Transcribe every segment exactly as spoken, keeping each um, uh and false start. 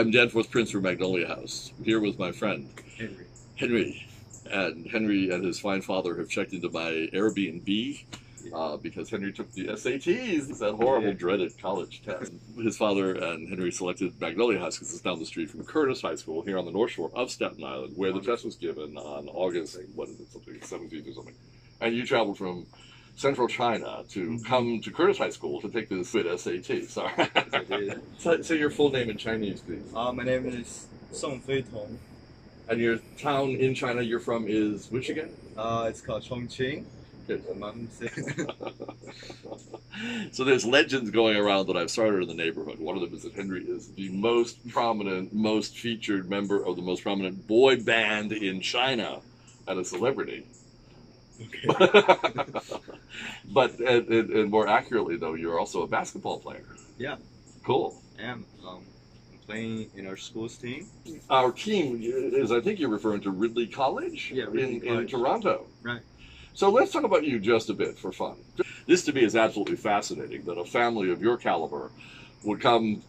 I'm Danforth Prince from Magnolia House. I'm here with my friend, Henry. Henry. And Henry and his fine father have checked into my Airbnb uh, because Henry took the S A Ts, that horrible, dreaded college test. His father and Henry selected Magnolia House because it's down the street from Curtis High School here on the North Shore of Staten Island, where the test was given on August, what is it, something, seventeenth or something. And you traveled from Central China to come to Curtis High School to take this S A T. Sorry. Yes, so, so your full name in Chinese, please. Uh, my name is Song Feidong. And your town in China you're from is which again? Uh, it's called Chongqing. Good. So there's legends going around that I've started in the neighborhood. One of them is that Henry is the most prominent, most featured member of the most prominent boy band in China and a celebrity. Okay. But and, and, and more accurately though, you're also a basketball player. Yeah. Cool. I am. Um, I'm playing in our school's team. Our team is, I think you're referring to Ridley College? Yeah, Ridley in, College. in Toronto. Right. So let's talk about you just a bit for fun. This to me is absolutely fascinating that a family of your caliber would come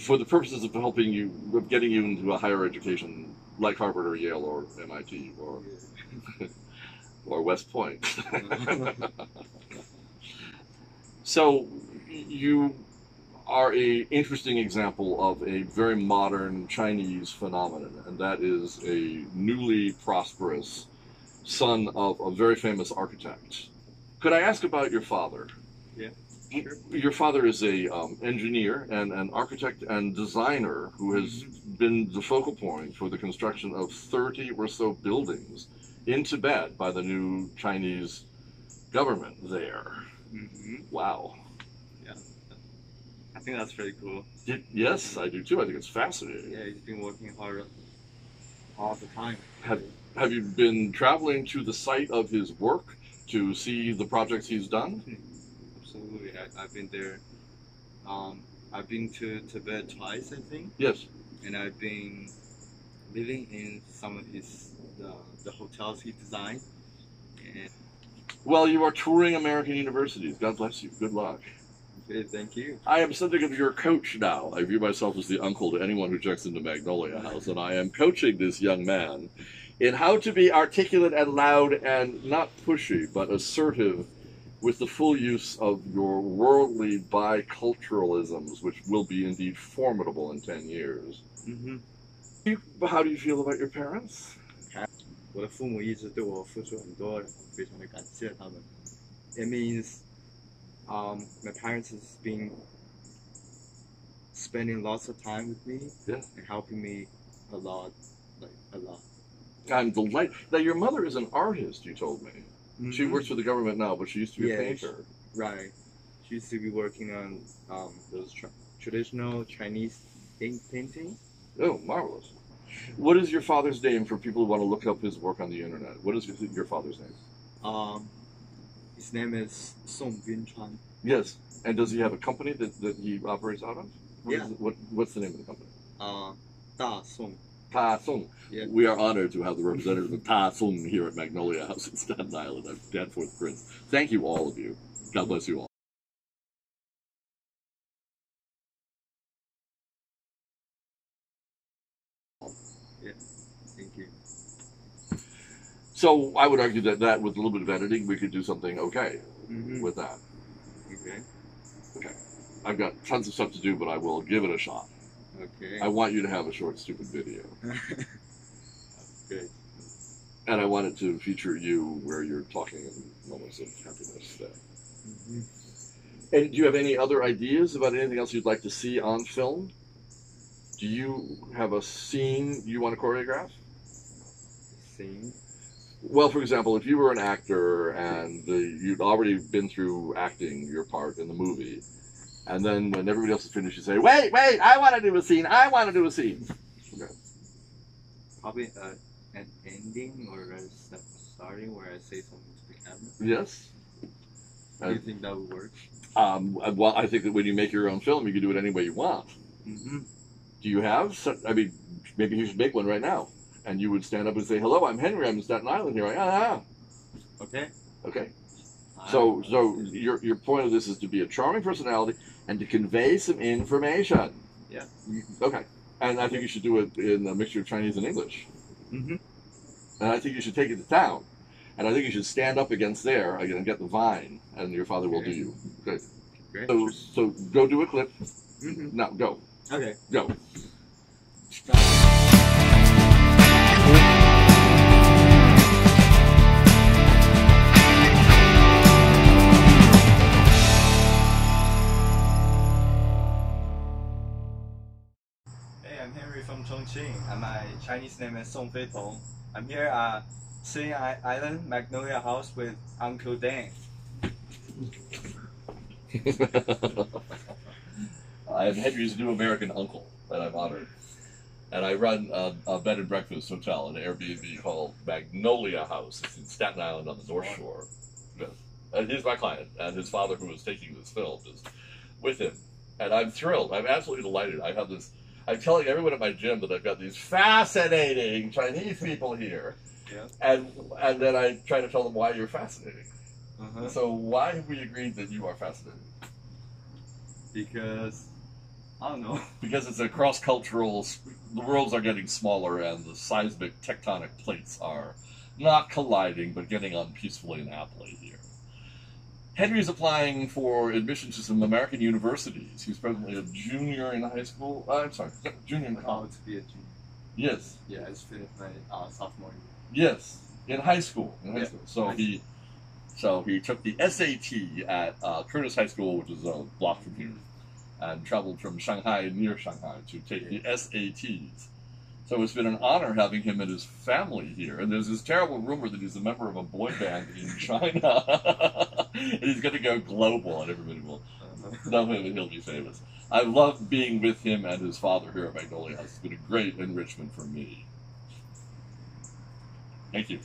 for the purposes of helping you, of getting you into a higher education like Harvard or Yale or M I T or... Yeah. Or West Point. So you are an interesting example of a very modern Chinese phenomenon, and that is a newly prosperous son of a very famous architect. Could I ask about your father? Yeah. Sure. Your father is a um, engineer and an architect and designer who has mm-hmm. been the focal point for the construction of thirty or so buildings in Tibet by the new Chinese government there. Mm-hmm. Wow. Yeah. I think that's pretty cool. It, yes, I do too. I think it's fascinating. Yeah, he's been working hard all the time. Have, have you been traveling to the site of his work to see the projects he's done? Absolutely. I, I've been there. Um, I've been to Tibet twice, I think. Yes. And I've been living in some of his The, the hotels he designed. And well, you are touring American universities. God bless you. Good luck. Okay, thank you. I am something of your coach now. I view myself as the uncle to anyone who checks into Magnolia House, and I am coaching this young man in how to be articulate and loud and not pushy, but assertive with the full use of your worldly biculturalisms, which will be indeed formidable in ten years. Mm-hmm. you, how do you feel about your parents? 我的父母一直对我付出很多，非常的感谢他们。It means, um, my parents has been spending lots of time with me yeah. and helping me a lot, like a lot. I'm delighted. Now, your mother is an artist. You told me mm-hmm. she works for the government now, but she used to be yeah, a painter. She, right. She used to be working on um, those tra traditional Chinese ink paintings. Oh, marvelous. What is your father's name for people who want to look up his work on the internet? What is your father's name? Um, his name is Song Binchuan. Yes. And does he have a company that, that he operates out of? What yeah. Is, what, what's the name of the company? Uh, Dasong. Dasong. Yeah. We are honored to have the representative of Dasong here at Magnolia House in Staten Island. I'm Danforth Prince. Thank you, all of you. God bless you all. Yeah, thank you. So I would argue that, that with a little bit of editing, we could do something okay mm-hmm. with that. Okay. Okay. I've got tons of stuff to do, but I will give it a shot. Okay. I want you to have a short, stupid video. Okay. And I want it to feature you where you're talking in moments of happiness there. Mm-hmm. And do you have any other ideas about anything else you'd like to see on film? Do you have a scene you want to choreograph? Scene? Well, for example, if you were an actor and the, you'd already been through acting your part in the movie, and then when everybody else is finished, you say, wait, wait, I want to do a scene, I want to do a scene. Okay. Probably uh, an ending or a starting where I say something to the camera. Yes. Do you uh, think that would work? Um, well, I think that when you make your own film, you can do it any way you want. Mm-hmm. Do you have, I mean, maybe you should make one right now. And you would stand up and say, hello, I'm Henry, I'm in Staten Island here. I am. Okay. Okay. So, so your, your point of this is to be a charming personality and to convey some information. Yeah. Okay. And I think you should do it in a mixture of Chinese and English. Mm-hmm. And I think you should take it to town. And I think you should stand up against there again and get the vine, and your father will okay. do you. Good. Great. So, so go do a clip. Mm-hmm. No, go. Okay. Go. From Chongqing, and my Chinese name is Song Feidong. I'm here at Staten Island Magnolia House with Uncle Dan. I've had his new American uncle that I've honored, and I run a, a bed and breakfast hotel, an Airbnb called Magnolia House. It's in Staten Island on the North Shore. Yes. And he's my client, and his father, who was taking this film, is with him, and I'm thrilled. I'm absolutely delighted. I have this. I'm telling everyone at my gym that I've got these fascinating Chinese people here, yeah. and and then I try to tell them why you're fascinating. Uh-huh. So why have we agreed that you are fascinating? Because, I don't know. Because it's a cross-cultural, the worlds are getting smaller and the seismic tectonic plates are not colliding, but getting on peacefully and happily here. Henry's applying for admission to some American universities. He's presently a junior in high school. Uh, I'm sorry, junior in college. Oh, to be a junior. Yes. Yeah, I just finished my uh, sophomore year. Yes, in high school. In high yeah. school. So nice. he, so he took the S A T at uh, Curtis High School, which is a block from here, and traveled from Shanghai near Shanghai to take the S A Ts. So it's been an honor having him and his family here. And there's this terrible rumor that he's a member of a boy band in China. And he's going to go global, and everybody will know him, and he'll be famous. I love being with him and his father here at Magnolia House. It's been a great enrichment for me. Thank you.